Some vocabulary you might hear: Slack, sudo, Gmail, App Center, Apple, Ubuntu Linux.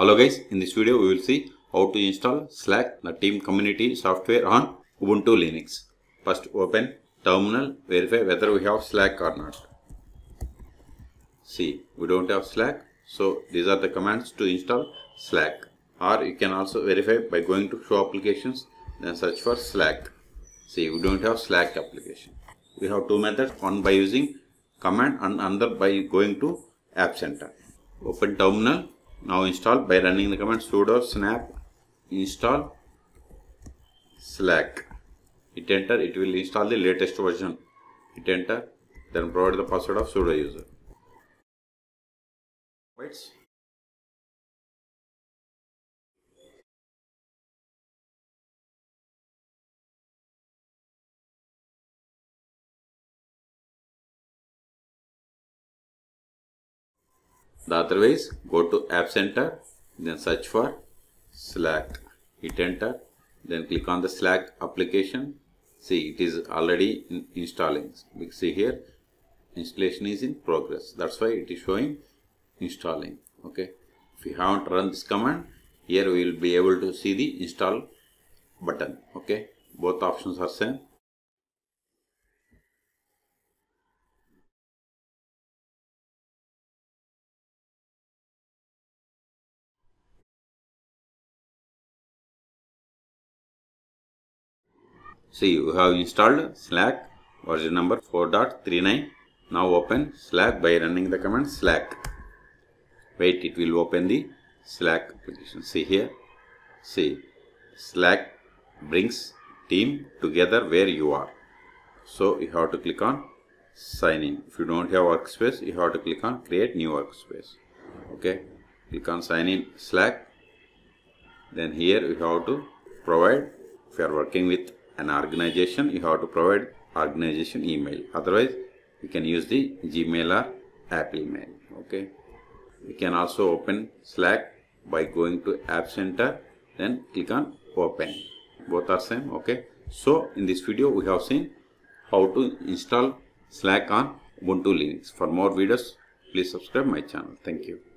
Hello guys, in this video we will see how to install Slack, the team community software on Ubuntu Linux. First open terminal, verify whether we have Slack or not. See, we don't have Slack, so these are the commands to install Slack. Or you can also verify by going to show applications, then search for Slack. See, we don't have Slack application. We have two methods, one by using command and another by going to App Center. Open terminal. Now install by running the command sudo snap install Slack. Hit enter, it will install the latest version. Hit enter, then provide the password of sudo user. Otherwise, go to App Center, then search for Slack. Hit enter, then click on the Slack application. See, it is already installing. We see here, installation is in progress. That's why it is showing installing. Okay. If you haven't run this command, here we will be able to see the install button. Okay. Both options are same. See, we have installed Slack version number 4.39. Now open Slack by running the command Slack. Wait, it will open the Slack application. See here. See, Slack brings team together where you are. So you have to click on sign in. If you don't have workspace, you have to click on create new workspace. Okay. Click on sign in Slack. Then here you have to provide, if you are working with an organization, you have to provide organization email. Otherwise, you can use the Gmail or Apple mail. Okay. You can also open Slack by going to App Center, then click on Open. Both are same. Okay. So in this video, we have seen how to install Slack on Ubuntu Linux. For more videos, please subscribe my channel. Thank you.